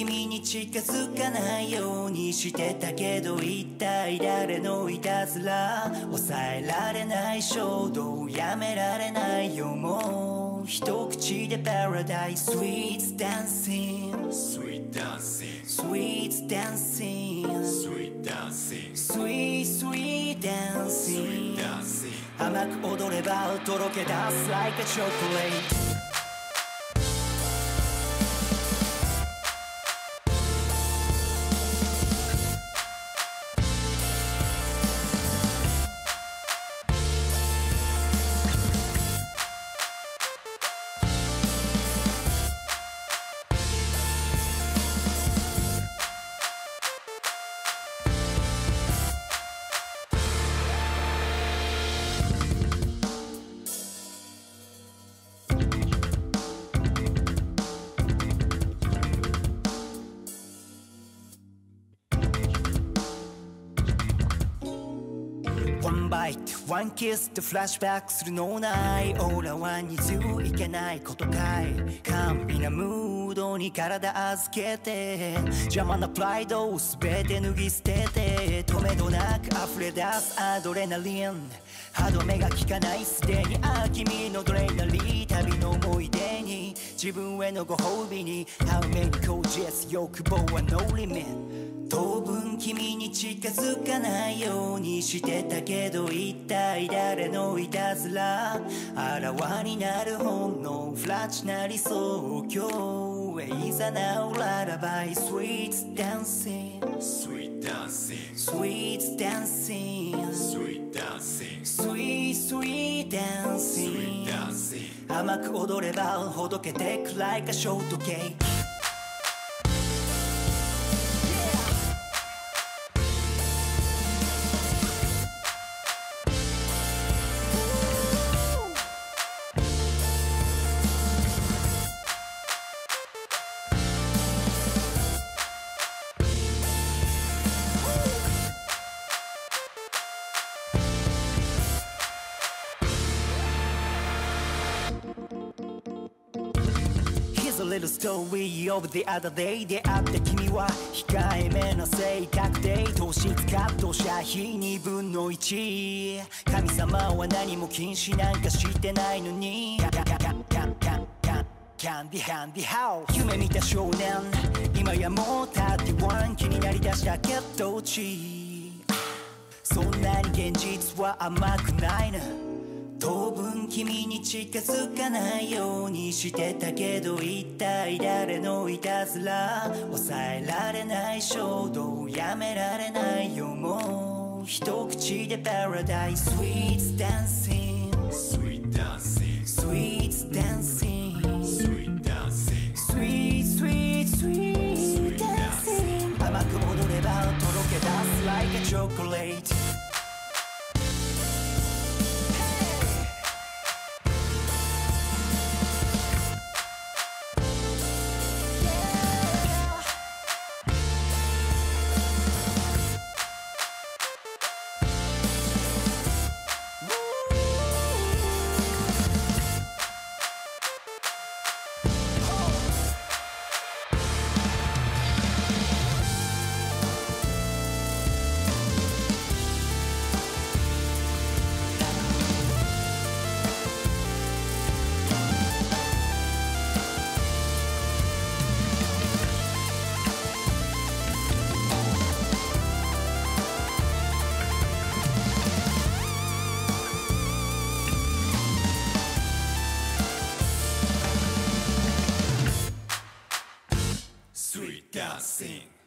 君に近づかないようにしてたけど、一体誰のいたずら、抑えられない衝動、やめられないよ、もう一口でパラダイス。 Sweet dancing Sweet dancing Sweet dancing Sweet dancing Sweet sweet dancing Sweet dancing 甘く踊ればとろけ出す Like a chocolate。ワンキスでフラッシュバックするのないオーラは二重いけないことかい、甘美なムードに体預けて、邪魔なプライドを全て脱ぎ捨てて、止めどなく溢れ出すアドレナリン、歯止めが効かないすでに、ああ君のドレナリー、旅の思い出に自分へのご褒美に、How many gorgeous 欲望は No limit。当分君に近づかないようにしてたけど、一体誰のいたずら、あらわになる本能、フラッチな理想、今日へいざなうララバイ。 Sweet dancing Sweet dancing Sweet dancing Sweet dancing Sweet sweet dancing 甘く踊ればほどけてく Like a shortcake。Little story of the other day 出会った君は控えめな性格で、糖質カットした日2分の1、神様は何も禁止なんかしてないのに、キャンディハンディハウ夢見た少年、今やもう31気になりだしたけど、そんなに現実は甘くないな。当分君に近づかないようにしてたけど、一体誰のいたずら、抑えられない衝動、やめられないよ、もう一口でパラダイス。 Sweet dancing Sweet dancing Sweet dancing Sweet dancing Sweet sweet sweet dancing 甘く踊ればとろけ出す Like a chocolate。Sweet dancing.